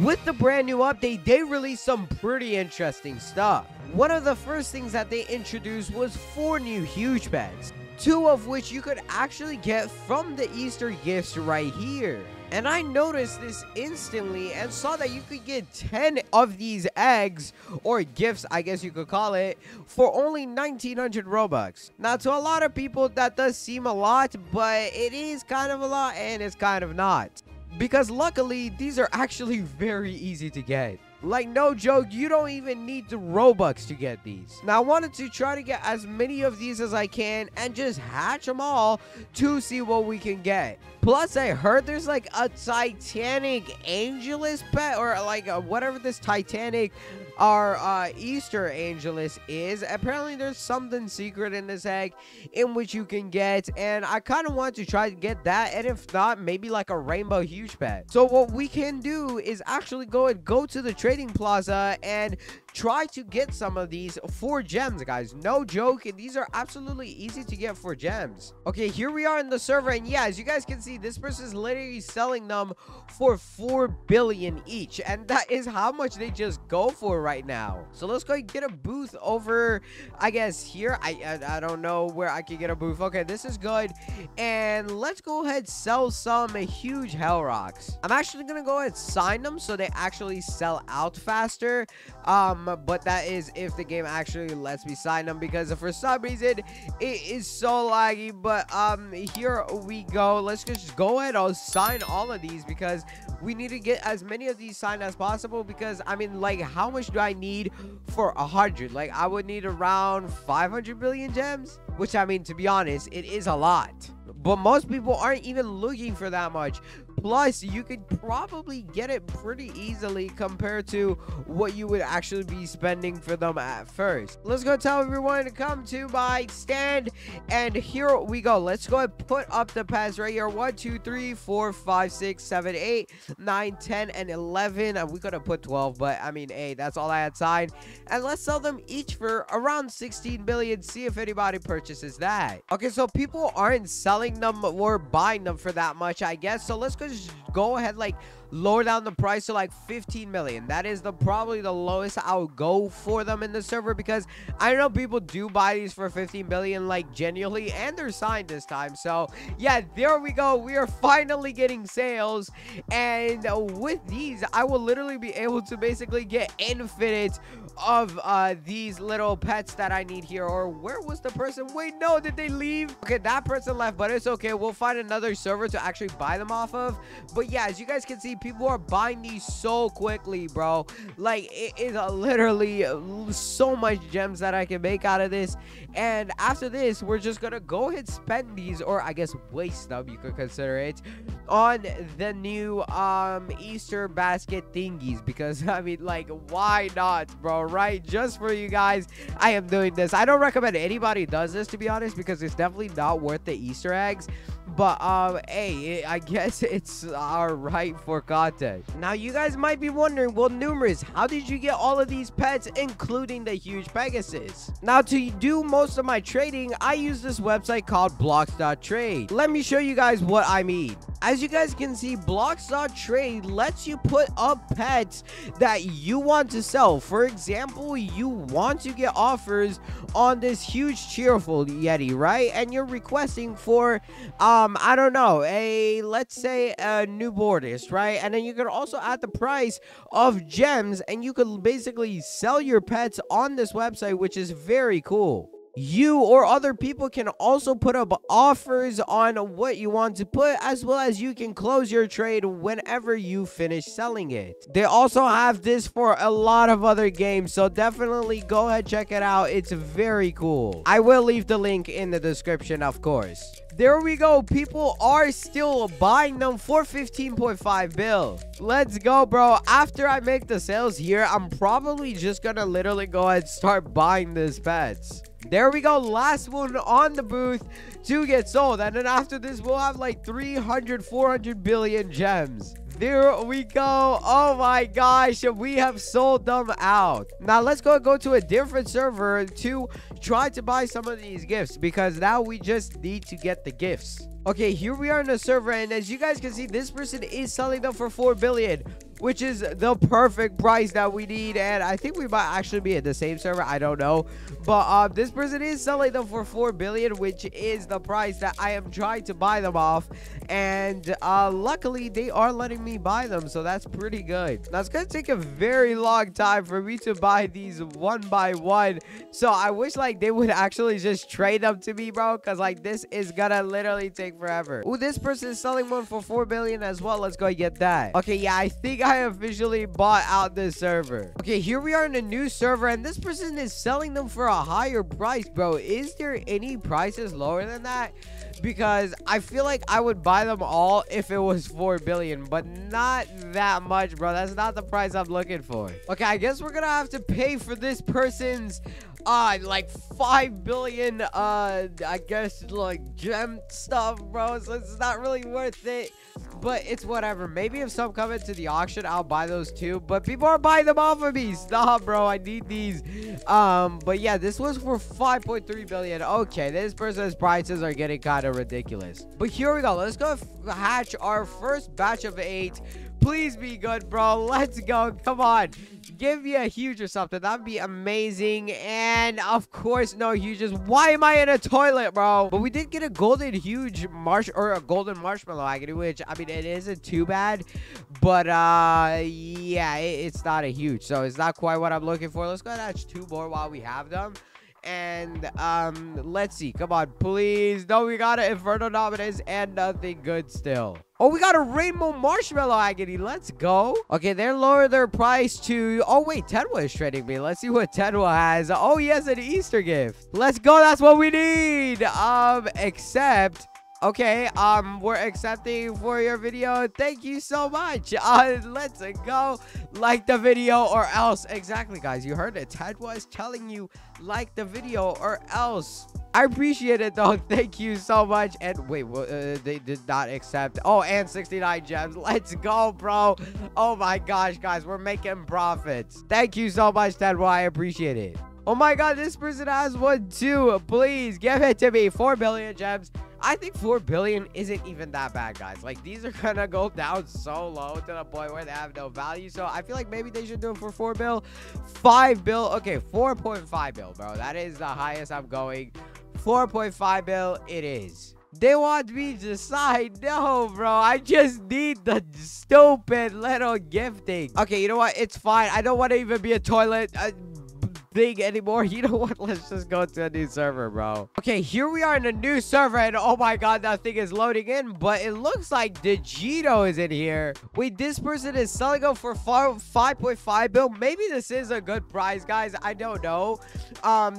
With the brand new update, they released some pretty interesting stuff. One of the first things that they introduced was 4 new huge pets, 2 of which you could actually get from the Easter gifts right here. And I noticed this instantly and saw that you could get 10 of these eggs, or gifts I guess you could call it, for only 1900 Robux. Now, to a lot of people that does seem a lot, but it is kind of a lot and it's kind of not. Because luckily, these are actually very easy to get. Like, no joke, you don't even need the Robux to get these. Now, I wanted to try to get as many of these as I can and just hatch them all to see what we can get. Plus, I heard there's like a Titanic Angelus pet, or like whatever this Titanic or Easter Angelus is. Apparently, there's something secret in this egg in which you can get, and I kind of want to try to get that, and if not, maybe like a rainbow huge pet. So what we can do is actually go to the trade plaza and try to get some of these for gems, guys. No joke, these are absolutely easy to get for gems. Okay, here we are in the server, and yeah, as you guys can see, this person is literally selling them for 4 billion each, and that is how much they just go for right now. So let's go and get a booth over, I guess, here. I don't know where I can get a booth. Okay, this is good, and let's go ahead sell some huge Hellrocks. I'm actually gonna go ahead and sign them so they actually sell out faster, but that is if the game actually lets me sign them, because for some reason it is so laggy. But here we go. Let's just go ahead and sign all of these, because we need to get as many of these signed as possible. Because I mean, like, how much do I need for 100? Like, I would need around 500 billion gems, which, I mean, to be honest, it is a lot, but most people aren't even looking for that much. Plus, you could probably get it pretty easily compared to what you would actually be spending for them at first. Let's go tell everyone to come to my stand, and here we go. Let's go and put up the pets right here. 1, 2, 3, 4, 5, 6, 7, 8, 9, 10, and 11. We could have put 12, but I mean, hey, that's all I had signed. And let's sell them each for around 16 billion. See if anybody purchases that. Okay, so people aren't selling them or buying them for that much, I guess. So let's just go ahead, like, lower down the price to like 15 million. That is probably the lowest I'll go for them in the server, because I know people do buy these for 15 billion, like, genuinely, and they're signed this time. So yeah, there we go. We are finally getting sales, and with these, I will literally be able to basically get infinite of these little pets that I need here. Or where was the person? Wait, no, did they leave? Okay, that person left, but it's okay. We'll find another server to actually buy them off of. But yeah, as you guys can see, people are buying these so quickly, bro. Like, it is literally so much gems that I can make out of this. And after this, we're just gonna go ahead and spend these, or I guess waste them, you could consider it, on the new Easter basket thingies, because I mean, like, why not, bro? Right? Just for you guys, I am doing this. I don't recommend anybody does this, to be honest, because it's definitely not worth the Easter eggs. But hey, I guess it's all right for content. Now, you guys might be wondering, well, Numerous, how did you get all of these pets, including the huge Pegasus? Now, to do most of my trading, I use this website called Blocks.Trade. Let me show you guys what I mean. As you guys can see, Blocks.Trade lets you put up pets that you want to sell. For example, you want to get offers on this huge cheerful Yeti, right? And you're requesting for I don't know, let's say a newbornist, right? And then you can also add the price of gems, and you can basically sell your pets on this website, which is very cool. You or other people can also put up offers on what you want to put, as well as you can close your trade whenever you finish selling it. They also have this for a lot of other games, so definitely go ahead, check it out. It's very cool. I will leave the link in the description, of course. There we go. People are still buying them for 15.5 bill. Let's go, bro. After I make the sales here, I'm probably just gonna literally go ahead and start buying these pets. There we go. Last one on the booth to get sold. And then after this, we'll have like 300, 400 billion gems. There we go. Oh my gosh, we have sold them out. Now let's go to a different server to try to buy some of these gifts, because now we just need to get the gifts. Okay, here we are in the server, and as you guys can see, this person is selling them for 4 billion. which is the perfect price that we need. And I think we might actually be at the same server, I don't know, but this person is selling them for 4 billion, which is the price that I am trying to buy them off. And luckily they are letting me buy them, so that's pretty good. Now it's gonna take a very long time for me to buy these one by one, so I wish like they would actually just trade them to me, bro, because like this is gonna literally take forever. Oh, this person is selling one for 4 billion as well. Let's go and get that. Okay, yeah, I think I officially bought out this server. Okay, here we are in a new server, and this person is selling them for a higher price, bro. Is there any prices lower than that? Because I feel like I would buy them all if it was 4 billion, but not that much, bro. That's not the price I'm looking for. Okay, I guess we're gonna have to pay for this person's like 5 billion I guess like gem stuff, bro, so it's not really worth it, but it's whatever. Maybe if some come into the auction, I'll buy those too, but people are buying them off of me. Stop, bro, I need these. But yeah, this was for 5.3 billion. Okay, this person's prices are getting kind of ridiculous, but here we go. Let's go hatch our first batch of 8. Please be good, bro. Let's go. Come on, give me a huge or something. That'd be amazing. And of course, no huges. Why am I in a toilet, bro? But we did get a golden huge or a golden marshmallow agony, which I mean, it isn't too bad, but yeah, it's not a huge, so it's not quite what I'm looking for. Let's go hatch 2 more while we have them. And let's see. Come on, please. No, we got an inferno Dominus and nothing good still. Oh, we got a rainbow marshmallow agony. Let's go. Okay, they lower their price to... Oh, wait. Ted was trading me. Let's see what Ted has. Oh, he has an Easter gift. Let's go. That's what we need. Except... Okay, we're accepting for your video. Thank you so much. Let's go. Like the video or else. Exactly, guys. You heard it. Ted was telling you, like the video or else. I appreciate it, though. Thank you so much. And wait, well, they did not accept. Oh, and 69 gems. Let's go, bro. Oh, my gosh, guys. We're making profits. Thank you so much, Ted. Well, I appreciate it. Oh, my God. This person has one, too. Please give it to me. 4 billion gems. I think 4 billion isn't even that bad, guys. Like, these are gonna go down so low to the point where they have no value. So I feel like maybe they should do it for 4 bill, 5 bill. Okay, 4.5 bill, bro. That is the highest I'm going. 4.5 bill it is. They want me to sign. No, bro. I just need the stupid little gifting. Okay, you know what? It's fine. I don't want to even be a toilet. Thing anymore. You know what? Let's just go to a new server, bro. Okay, here we are in a new server, and oh my God, that thing is loading in, but it looks like Digito is in here. Wait, this person is selling them for 5.5 bill. Maybe this is a good price, guys. I don't know.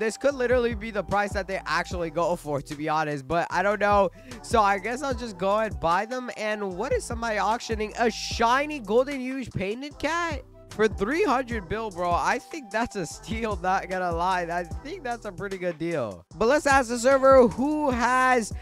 This could literally be the price that they actually go for, to be honest, but I don't know. So I guess I'll just go and buy them. And what is somebody auctioning? A shiny golden huge painted cat? For 300 bill, bro, I think that's a steal, not gonna lie. I think that's a pretty good deal. But let's ask the server who has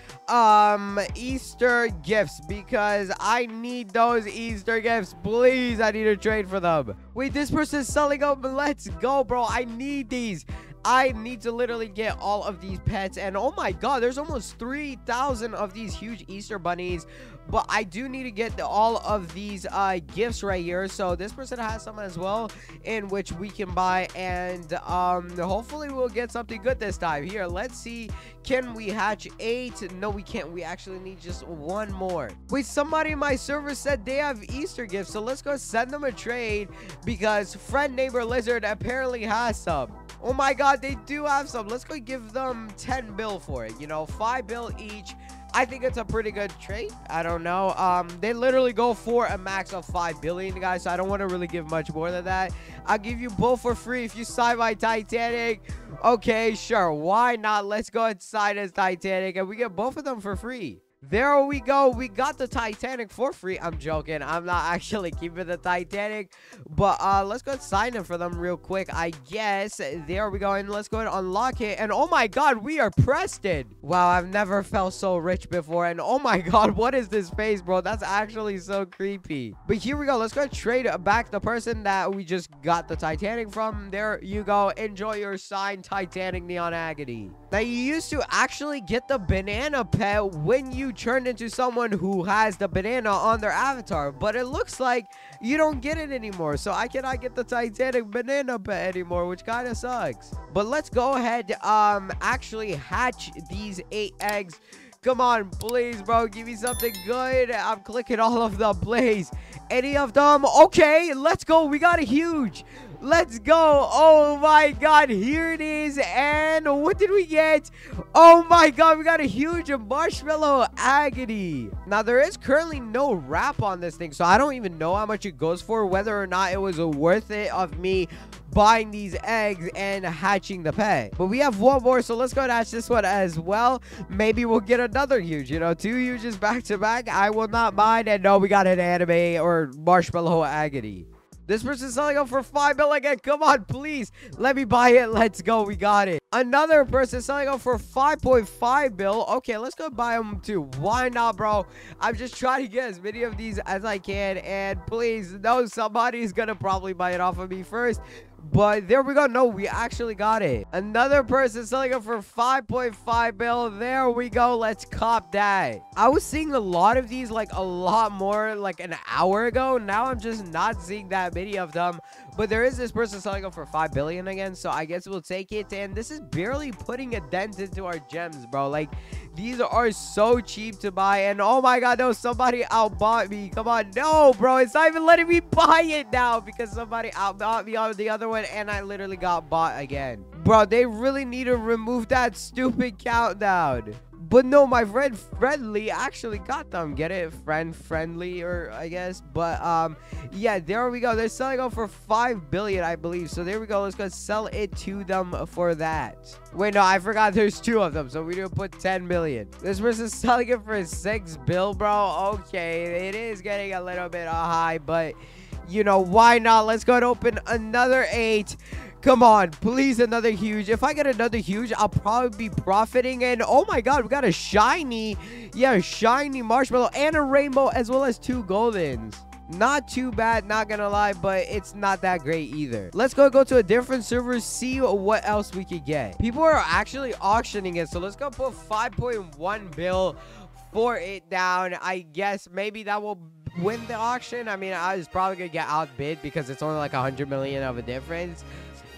Easter gifts, because I need those Easter gifts. Please, I need to trade for them. Wait, this person's selling them. Let's go, bro. I need these. I need to literally get all of these pets. And oh my God, there's almost 3,000 of these huge Easter bunnies. But I do need to get all of these gifts right here. So this person has some as well, in which we can buy. And hopefully we'll get something good this time. Here, let's see. Can we hatch 8? No, we can't. We actually need just 1 more. Wait, somebody in my server said they have Easter gifts. So let's go send them a trade, because friend neighbor lizard apparently has some. Oh my God, they do have some. Let's go give them 10 bill for it. You know, 5 bill each. I think it's a pretty good trade. I don't know. They literally go for a max of 5 billion, guys. So I don't want to really give much more than that. I'll give you both for free if you sign my Titanic. Okay, sure. Why not? Let's go and sign his Titanic, and we get both of them for free. There we go. We got the Titanic for free. I'm joking. I'm not actually keeping the Titanic. But let's go and sign in for them real quick, I guess. There we go. And let's go and unlock it. And oh my God, we are Preston. Wow, I've never felt so rich before. And oh my God, what is this face, bro? That's actually so creepy. But here we go. Let's go and trade back the person that we just got the Titanic from. There you go. Enjoy your signed Titanic neon agony. that you used to actually get the banana pet when you turned into someone who has the banana on their avatar, but it looks like you don't get it anymore, so I cannot get the Titanic banana pet anymore, which kind of sucks. But let's go ahead, actually hatch these 8 eggs. Come on, please, bro, give me something good. I'm clicking all of them, please. Any of them? Okay, let's go. We got a huge. Let's go. Oh my god, here it is. And what did we get? Oh my god, we got a huge marshmallow agony. Now there is currently no wrap on this thing, so I don't even know how much it goes for, whether or not it was worth it of me buying these eggs and hatching the pet. But we have one more, so let's go and hatch this one as well. Maybe we'll get another huge, you know, 2 huges back to back. I will not mind. And no, we got an anime or marshmallow agony. This person's selling up for 5 mil again. Come on, please. Let me buy it. Let's go. We got it. Another person selling up for 5.5 mil. Okay, let's go buy them too. Why not, bro? I'm just trying to get as many of these as I can. And please, no, somebody's going to probably buy it off of me first. But there we go. No, we actually got it. Another person selling it for 5.5 mil. There we go. Let's cop that. I was seeing a lot of these, like a lot more, like an hour ago. Now I'm just not seeing that many of them. But there is this person selling it for 5 billion again. So I guess we'll take it. And this is barely putting a dent into our gems, bro. Like, these are so cheap to buy. And oh my god, no, somebody outbought me. Come on. No, bro. It's not even letting me buy it now because somebody outbought me on the other one, and I literally got bought again. Bro, they really need to remove that stupid countdown. But no, my friend Friendly actually got them. Get it? Friendly, or I guess. But yeah, there we go. They're selling out for 5 billion, I believe. So there we go. Let's go sell it to them for that. Wait, no, I forgot there's 2 of them. So we need to put 10 million. This person's selling it for 6 bill, bro. Okay, it is getting a little bit high, but you know, why not? Let's go and open another 8. Come on, please, another huge. If I get another huge, I'll probably be profiting. And oh my god, we got a shiny. Yeah, shiny marshmallow and a rainbow, as well as 2 goldens. Not too bad, not gonna lie, but it's not that great either. Let's go to a different server, see what else we could get. People are actually auctioning it, so let's go put 5.1 bill for it down. I guess maybe that will win the auction. I mean, I was probably gonna get outbid because it's only like 100 million of a difference.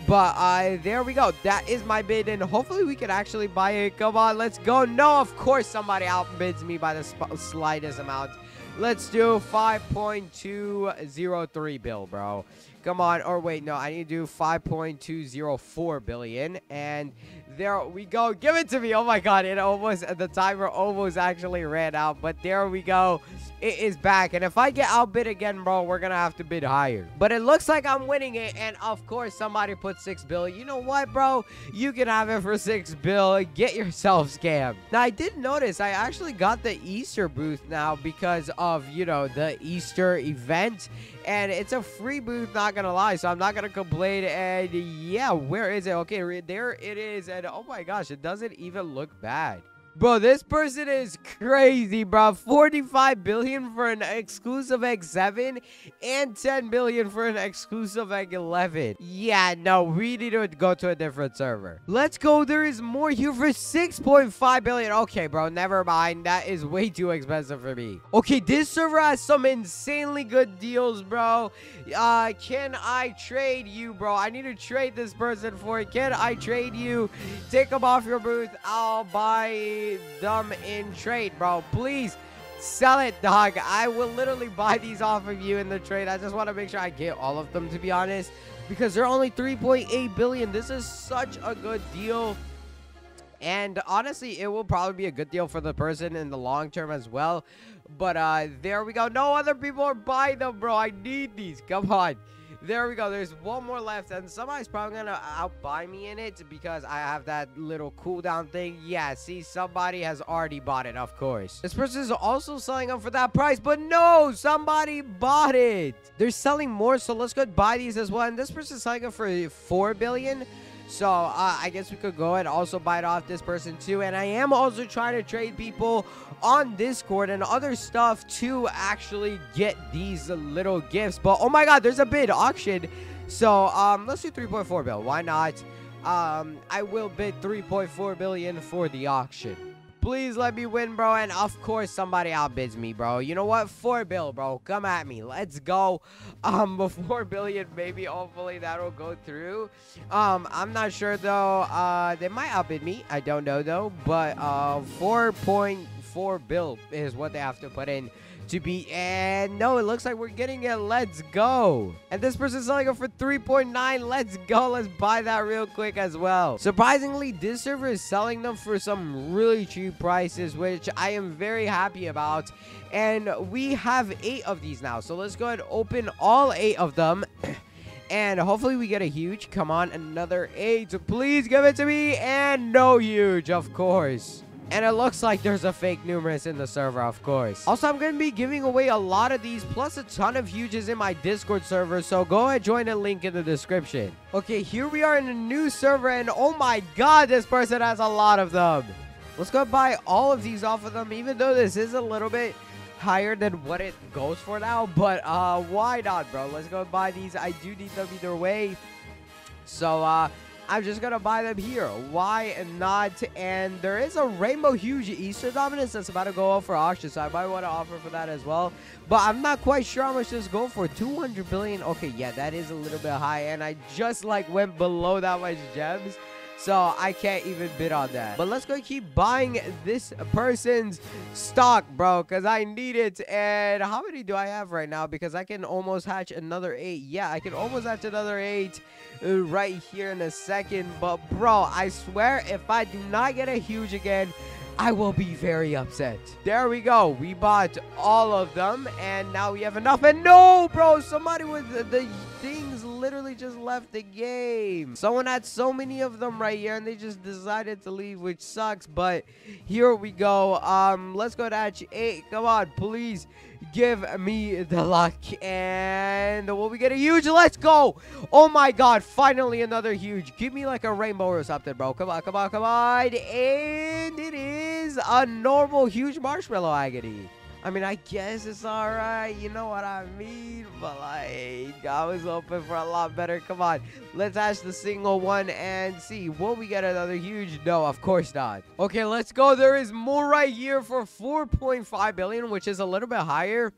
But there we go. That is my bid, and hopefully we can actually buy it. Come on, let's go. No, of course somebody outbids me by the slightest amount. Let's do 5.203 bill, bro. Come on. Or wait, no, I need to do 5.204 billion. And there we go. Give it to me. Oh my god, it almost, the timer almost actually ran out. But there we go. It is back. And if I get outbid again, bro, we're going to have to bid higher. But it looks like I'm winning it. And of course, somebody put 6 bill. You know what, bro? You can have it for 6 bill. Get yourself scammed. Now, I did notice I actually got the Easter booth now because of, you know, the Easter event. And it's a free booth, not gonna lie, so I'm not gonna complain. And yeah, where is it? Okay, there it is. And oh my gosh, it doesn't even look bad, bro. This person is crazy, bro. 45 billion for an exclusive X7 and 10 billion for an exclusive X11. Yeah, no, we need to go to a different server. Let's go. There is more here for 6.5 billion. Okay, bro, never mind. That is way too expensive for me. Okay, this server has some insanely good deals, bro. Can I trade you, bro? I need to trade this person for it. Can I trade you? Take them off your booth. I'll buy them in trade, bro. Please sell it, dog. I will literally buy these off of you in the trade. I just want to make sure I get all of them, to be honest, because they're only 3.8 billion. This is such a good deal, and honestly, it will probably be a good deal for the person in the long term as well. But there we go. No other people are buying them, bro. I need these. Come on. There we go. There's one more left, and somebody's probably gonna outbuy me in it because I have that little cooldown thing. Yeah, see, somebody has already bought it, of course. This person is also selling up for that price, but no, somebody bought it. They're selling more, so let's go buy these as well. And this person's selling up for 4 billion. So I guess we could go and also buy it off this person too. And I am also trying to trade people on Discord and other stuff to actually get these little gifts. But oh my god, there's a bid auction. So let's do 3.4 bill. Why not? I will bid 3.4 billion for the auction. Please let me win, bro, and of course somebody outbids me, bro. You know what? 4 billion, bro. Come at me. Let's go. 4 billion, maybe. Hopefully that'll go through. I'm not sure though. They might outbid me. I don't know though. But 4.4 billion is what they have to put in to be, and no, it looks like we're getting it. Let's go. And this person's selling it for 3.9. Let's go. Let's buy that real quick as well. Surprisingly, this server is selling them for some really cheap prices, which I am very happy about. And we have 8 of these now, so let's go ahead and open all 8 of them. And hopefully we get a huge. Come on, another 8. So please give it to me. And no huge, of course. And it looks like there's a fake numerous in the server, of course. Also, I'm going to be giving away a lot of these, plus a ton of huges in my Discord server. So go ahead, join the link in the description. Okay, here we are in a new server. And oh my god, this person has a lot of them. Let's go buy all of these off of them, even though this is a little bit higher than what it goes for now. But why not, bro? Let's go buy these. I do need them either way. So, I'm just gonna buy them here. Why not? And there is a rainbow huge Easter Dominance that's about to go off for auction, so I might want to offer for that as well. But I'm not quite sure how much this go for. 200 billion. Okay, yeah, that is a little bit high, and I just like went below that much gems, so I can't even bid on that. But let's go keep buying this person's stock, bro, because I need it. And how many do I have right now? Because I can almost hatch another 8. Yeah, I can almost hatch another 8. Right here in a second. But bro, I swear if I do not get a huge again, I will be very upset. There we go, we bought all of them, and now we have enough. And no, bro, somebody with the things literally just left the game. Someone had so many of them right here, and they just decided to leave, which sucks. But here we go. Let's go to hatch 8. Come on, please give me the luck. And will we get a huge? Let's go. Oh my god, finally another huge. Give me like a rainbow or something, bro. Come on, come on, come on. And it is a normal huge marshmallow agony. I mean, I guess it's all right. You know what I mean? But like, I was hoping for a lot better. Come on, let's ask the single one and see. Will we get another huge? No, of course not. Okay, let's go. There is more right here for 4.5 billion, which is a little bit higher.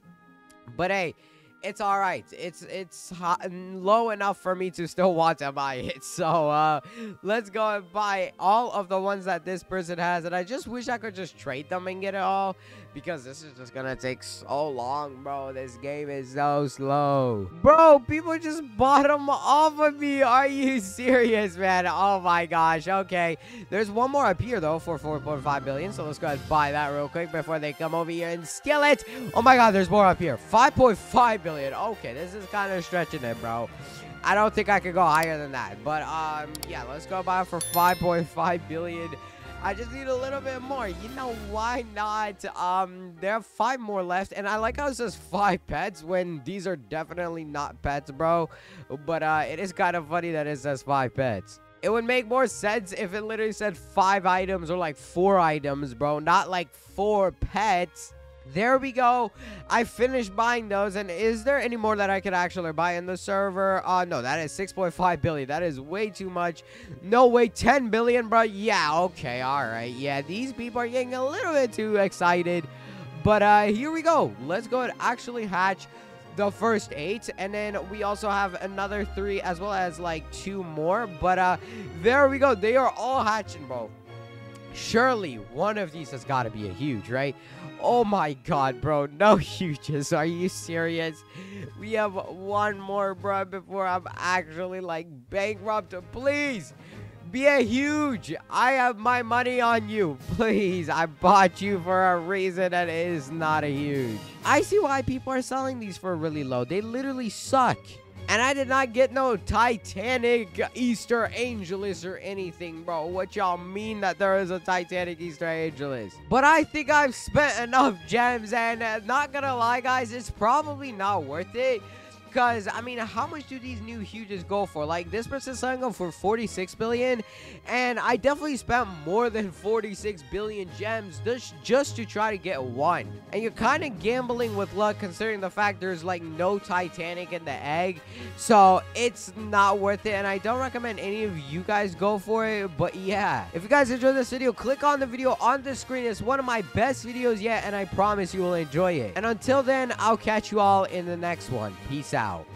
But hey, it's all right. It's hot and low enough for me to still want to buy it. So let's go and buy all of the ones that this person has. And I just wish I could just trade them and get it all, because this is just gonna take so long, bro. This game is so slow, bro. People just bought them off of me. Are you serious, man? Oh my gosh. Okay, there's one more up here though for 4.5 billion, so let's go ahead and buy that real quick before they come over here and steal it. Oh my god, there's more up here. 5.5 billion. Okay, this is kind of stretching it, bro. I don't think I could go higher than that, but yeah, let's go buy it for 5.5 billion. I just need a little bit more. You know, why not? There are 5 more left. And I like how it says 5 pets when these are definitely not pets, bro. But it is kind of funny that it says 5 pets. It would make more sense if it literally said 5 items or like 4 items, bro. Not like 4 pets. There we go. I finished buying those. And is there any more that I could actually buy in the server? No, that is 6.5 billion. That is way too much. No way, 10 billion, bro. Yeah, okay, all right. Yeah, these people are getting a little bit too excited. But here we go. Let's go and actually hatch the first 8, and then we also have another 3 as well as like 2 more. But there we go. They are all hatching, bro. Surely one of these has got to be a huge, right? Oh my god, bro, no huges. Are you serious? We have one more, bro, before I'm actually like bankrupt. Please be a huge. I have my money on you. Please, I bought you for a reason, and it is not a huge. I see why people are selling these for really low. They literally suck. And I did not get no Titanic Easter Angelus or anything, bro. What y'all mean that there is a Titanic Easter Angelus? But I think I've spent enough gems, and not gonna lie, guys, it's probably not worth it. Because, I mean, how much do these new huges go for? Like, this person's selling them for 46 billion. And I definitely spent more than 46 billion gems just to try to get one. And you're kind of gambling with luck considering the fact there's, like, no Titanic in the egg. So, it's not worth it. And I don't recommend any of you guys go for it. But, yeah. If you guys enjoyed this video, click on the video on the screen. It's one of my best videos yet. And I promise you will enjoy it. And until then, I'll catch you all in the next one. Peace out.